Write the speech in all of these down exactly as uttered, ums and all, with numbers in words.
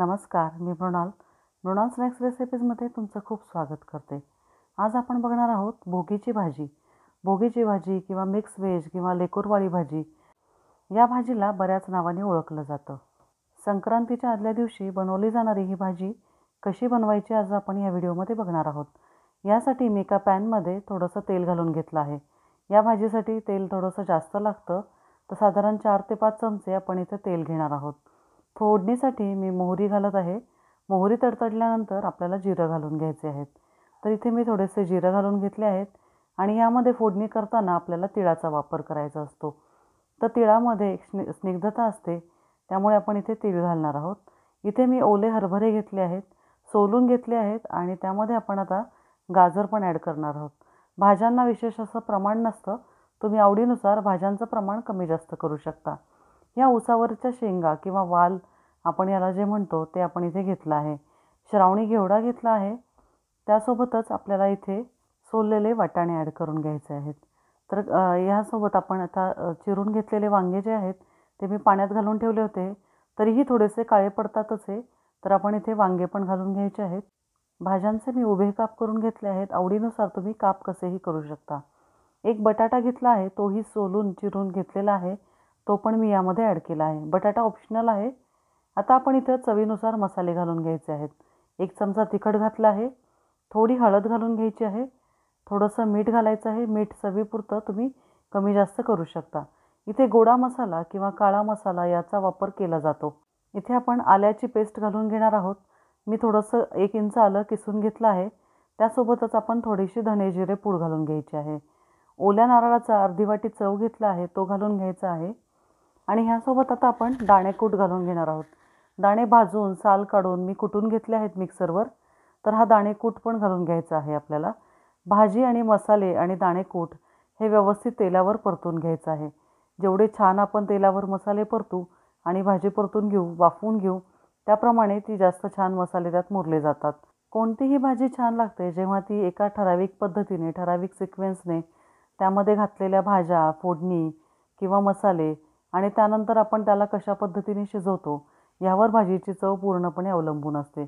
नमस्कार, मी मृणाल. मृणाल स्नॅक्स रेसिपीजमध्ये तुमचं खूप स्वागत करते. आज आपण बघणार आहोत भोगीची भाजी. भोगीची भाजी किंवा मिक्स वेज किंवा लेकूरवाळी भाजी या भाजीला बऱ्याच नावाने ओळखलं जातं. संक्रांतीच्या आदल्या दिवशी बनवली जाणारी ही भाजी कशी बनवायची आज आपण या व्हिडिओमध्ये बघणार आहोत. यासाठी मी एका पॅनमध्ये थोडंसं तेल घालून घेतलं आहे. या भाजीसाठी तेल थोडंसं जास्त लागतं, तर साधारण चार ते पाच चमचे आपण इथे तेल घेणार आहोत. फोडणीसाठी मी मोहरी घालत आहे. मोहरी तडतडल्यानंतर आपल्याला जिरं घालून घ्यायचे आहेत, तर इथे मी थोडेसे जिरं घालून घेतले आहेत. आणि यामध्ये फोडणी करताना आपल्याला तिळाचा वापर करायचा असतो, तर तिळामध्ये एक स्नि स्निग्धता असते, त्यामुळे आपण इथे तीळ घालणार आहोत. इथे मी ओले हरभरे घेतले आहेत, सोलून घेतले आहेत, आणि त्यामध्ये आपण आता गाजर पण ॲड करणार आहोत. भाज्यांना विशेष असं प्रमाण नसतं, तुम्ही आवडीनुसार भाज्यांचं प्रमाण कमी जास्त करू शकता. या उसावरच्या शेंगा किंवा वाल आपण याला जे म्हणतो ते आपण इथे घेतलं आहे. श्रावणी घेवडा घेतला आहे. त्यासोबतच आपल्याला इथे सोललेले वाटाणे ॲड करून घ्यायचे आहेत. तर ह्यासोबत आपण आता चिरून घेतलेले वांगे जे आहेत ते मी पाण्यात घालून ठेवले होते, तरीही थोडेसे काळे पडतातच आहे, तर आपण इथे वांगे पण घालून घ्यायचे आहेत. भाज्यांचे मी उभे काप करून घेतले आहेत. आवडीनुसार तुम्ही काप कसेही करू शकता. एक बटाटा घेतला आहे, तोही सोलून चिरून घेतलेला आहे, तो पण मी यामध्ये ॲड केला आहे. बटाटा ऑप्शनल आहे. आता आपण इथं चवीनुसार मसाले घालून घ्यायचे आहेत. एक चमचा तिखट घातला आहे, थोडी हळद घालून घ्यायची आहे, थोडंसं मीठ घालायचं आहे. मीठ चवीपुरतं तुम्ही कमी जास्त करू शकता. इथे गोडा मसाला किंवा काळा मसाला याचा वापर केला जातो. इथे आपण आल्याची पेस्ट घालून घेणार आहोत. मी थोडंसं एक इंच आलं किसून घेतलं आहे. त्यासोबतच आपण थोडीशी धने जिरे पूड घालून घ्यायची आहे. ओल्या नारळाचा अर्धी वाटी चव घेतला आहे, तो घालून घ्यायचा आहे. आणि ह्यासोबत आता आपण दाणेकूट घालून घेणार आहोत. दाणे भाजून साल काढून मी कुटून घेतले आहेत मिक्सरवर, तर हा दाणेकूट पण घालून घ्यायचा आहे आपल्याला. भाजी आणि मसाले आणि दाणेकूट हे व्यवस्थित तेलावर परतून घ्यायचं आहे. जेवढे छान आपण तेलावर मसाले परतू आणि भाजी परतून घेऊ, वाफवून घेऊ, त्याप्रमाणे ती जास्त छान मसाले त्यात मुरले जातात. कोणतीही भाजी छान लागते जेव्हा ती एका ठराविक पद्धतीने, ठराविक सिक्वेन्सने त्यामध्ये घातलेल्या भाज्या, फोडणी किंवा मसाले आणि त्यानंतर आपण त्याला कशा पद्धतीने शिजवतो यावर भाजीची चव पूर्णपणे अवलंबून असते.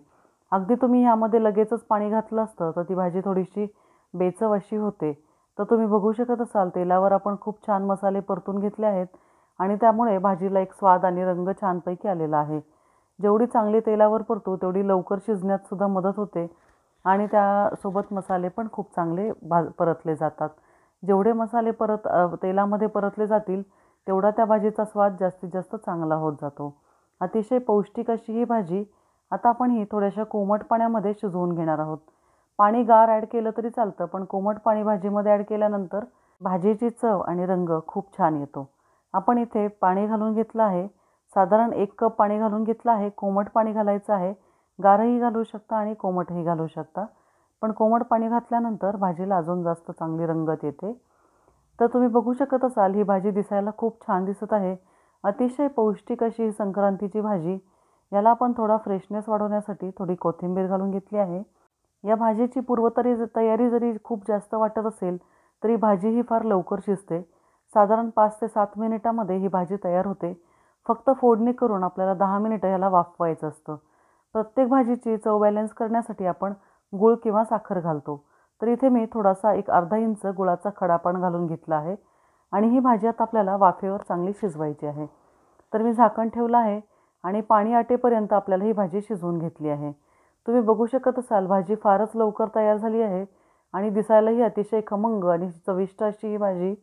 अगदी तुम्ही यामध्ये लगेचच पाणी घातलं असतं तर ती भाजी थोडीशी बेचव अशी होते. तर तुम्ही बघू शकत असाल तेलावर आपण खूप छान मसाले परतून घेतले आहेत आणि त्यामुळे भाजीला एक स्वाद आणि रंग छानपैकी आलेला आहे. जेवढी चांगली तेलावर परतू तेवढी लवकर शिजण्यातसुद्धा मदत होते आणि त्यासोबत मसाले पण खूप चांगले भा परतले जातात. जेवढे मसाले परत तेलामध्ये परतले जातील तेवढा त्या भाजीचा स्वाद जास्तीत जास्त चांगला होत जातो. अतिशय पौष्टिक अशी ही भाजी आता आपण ही थोड्याशा कोमट पाण्यामध्ये शिजवून घेणार आहोत. पाणी गार ॲड केलं तरी चालतं, पण कोमट पाणी भाजीमध्ये ॲड केल्यानंतर भाजीची चव आणि रंग खूप छान येतो. आपण इथे पाणी घालून घेतलं आहे. साधारण एक कप पाणी घालून घेतलं आहे. कोमट पाणी घालायचं आहे. गारही घालू शकता आणि कोमटही घालू शकता, पण कोमट पाणी घातल्यानंतर भाजीला अजून जास्त चांगली रंगत येते. तर तुम्ही बघू शकत असाल ही भाजी दिसायला खूप छान दिसत आहे. अतिशय पौष्टिक अशी ही संक्रांतीची भाजी. याला आपण थोडा फ्रेशनेस वाढवण्यासाठी थोडी कोथिंबीर घालून घेतली आहे. या भाजीची पूर्वतरी तयारी जरी खूप जास्त वाटत असेल तरी भाजी ही फार लवकर शिजते. साधारण पाच ते सात मिनिटामध्ये ही भाजी तयार होते. फक्त फोडणी करून आपल्याला दहा मिनिटं ह्याला वाफवायचं असतं. प्रत्येक भाजीची चव बॅलन्स करण्यासाठी आपण गूळ किंवा साखर घालतो, तर इथे मी थोडासा एक अर्धा इंच गुळाचा खडापण घालून घेतला आहे. आणि ही भाजी आता आपल्याला वाफेवर चांगली शिजवायची आहे. तर मी झाकण ठेवलं आहे आणि पाणी आटेपर्यंत आपल्याला ही भाजी शिजवून घेतली आहे. तुम्ही बघू शकत असाल भाजी फारच लवकर तयार झाली आहे आणि दिसायलाही अतिशय खमंग आणि चविष्ट अशी ही भाजी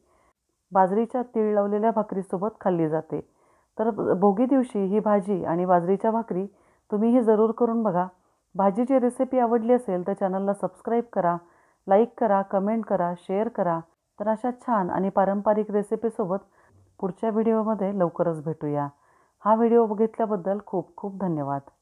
बाजरीच्या तीळ लावलेल्या भाकरीसोबत खाल्ली जाते. तर भोगी दिवशी ही भाजी आणि बाजरीच्या भाकरी तुम्ही ही जरूर करून बघा. भाजीची रेसिपी आवडली असेल तर चॅनलला सबस्क्राईब करा, लाईक करा, कमेंट करा, शेअर करा. तर अशा छान आणि पारंपरिक रेसिपीसोबत पुढच्या व्हिडिओमध्ये लवकरच भेटूया. हा व्हिडिओ बघितल्याबद्दल खूप खूप धन्यवाद.